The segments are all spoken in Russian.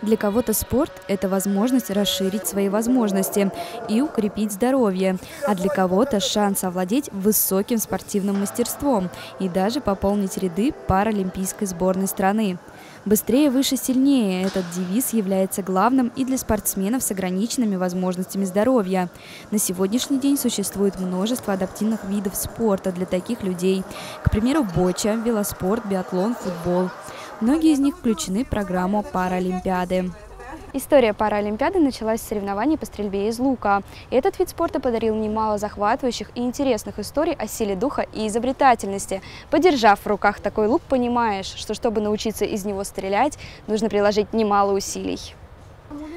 Для кого-то спорт – это возможность расширить свои возможности и укрепить здоровье, а для кого-то – шанс овладеть высоким спортивным мастерством и даже пополнить ряды паралимпийской сборной страны. «Быстрее, выше, сильнее» – этот девиз является главным и для спортсменов с ограниченными возможностями здоровья. На сегодняшний день существует множество адаптивных видов спорта для таких людей. К примеру, боча, велоспорт, биатлон, футбол. Многие из них включены в программу Паралимпиады. История Паралимпиады началась с соревнований по стрельбе из лука. Этот вид спорта подарил немало захватывающих и интересных историй о силе духа и изобретательности. Подержав в руках такой лук, понимаешь, что чтобы научиться из него стрелять, нужно приложить немало усилий.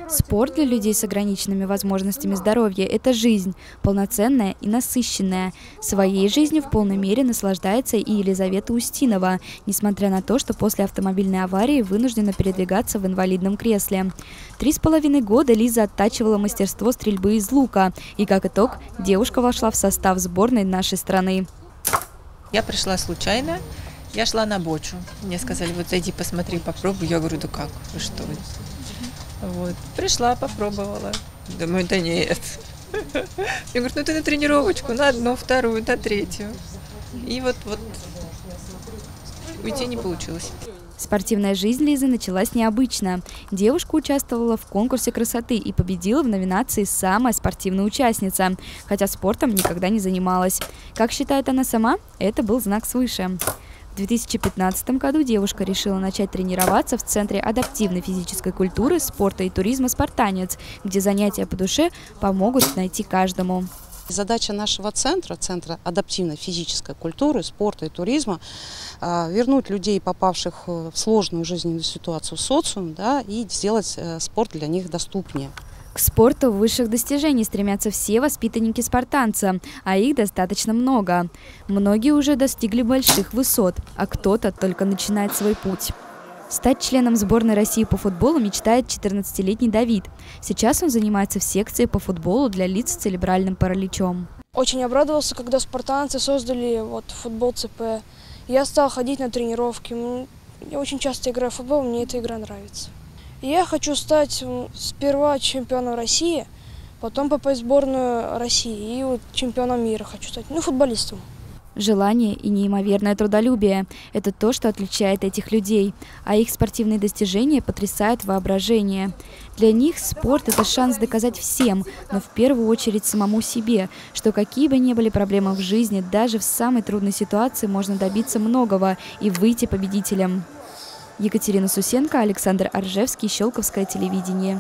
Спорт для людей с ограниченными возможностями здоровья – это жизнь, полноценная и насыщенная. Своей жизнью в полной мере наслаждается и Елизавета Устинова, несмотря на то, что после автомобильной аварии вынуждена передвигаться в инвалидном кресле. 3,5 года Лиза оттачивала мастерство стрельбы из лука, и как итог, девушка вошла в состав сборной нашей страны. Я пришла случайно. Я шла на бочу. Мне сказали, вот зайди, посмотри, попробуй. Я говорю, да как, вы что? Вот. Пришла, попробовала. Думаю, да нет. Я говорю, ну ты на тренировочку, на одну, вторую, на третью. И вот уйти не получилось. Спортивная жизнь Лизы началась необычно. Девушка участвовала в конкурсе красоты и победила в номинации «Самая спортивная участница», хотя спортом никогда не занималась. Как считает она сама, это был знак свыше. В 2015 году девушка решила начать тренироваться в Центре адаптивной физической культуры, спорта и туризма «Спартанец», где занятия по душе помогут найти каждому. Задача нашего центра, Центра адаптивной физической культуры, спорта и туризма, вернуть людей, попавших в сложную жизненную ситуацию в социум, да, и сделать спорт для них доступнее. К спорту высших достижений стремятся все воспитанники «Спартанца», а их достаточно много. Многие уже достигли больших высот, а кто-то только начинает свой путь. Стать членом сборной России по футболу мечтает 14-летний Давид. Сейчас он занимается в секции по футболу для лиц с церебральным параличом. Очень обрадовался, когда «Спартанцы» создали футбол ЦП. Я стал ходить на тренировки. Я очень часто играю в футбол, мне эта игра нравится. Я хочу стать сперва чемпионом России, потом попасть в сборную России и чемпионом мира хочу стать, футболистом. Желание и неимоверное трудолюбие – это то, что отличает этих людей, а их спортивные достижения потрясают воображение. Для них спорт – это шанс доказать всем, но в первую очередь самому себе, что какие бы ни были проблемы в жизни, даже в самой трудной ситуации можно добиться многого и выйти победителем. Екатерина Сусенко, Александр Оржевский, Щелковское телевидение.